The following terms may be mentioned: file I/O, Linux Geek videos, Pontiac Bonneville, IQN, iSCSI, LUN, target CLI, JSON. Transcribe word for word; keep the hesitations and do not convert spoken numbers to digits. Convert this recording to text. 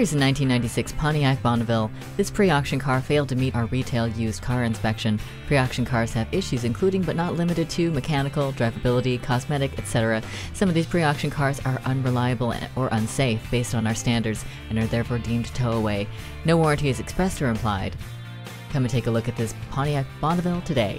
Here's a nineteen ninety-six Pontiac Bonneville. This pre-auction car failed to meet our retail used car inspection. Pre-auction cars have issues including but not limited to mechanical, drivability, cosmetic, et cetera. Some of these pre-auction cars are unreliable or unsafe based on our standards and are therefore deemed tow away. No warranty is expressed or implied. Come and take a look at this Pontiac Bonneville today.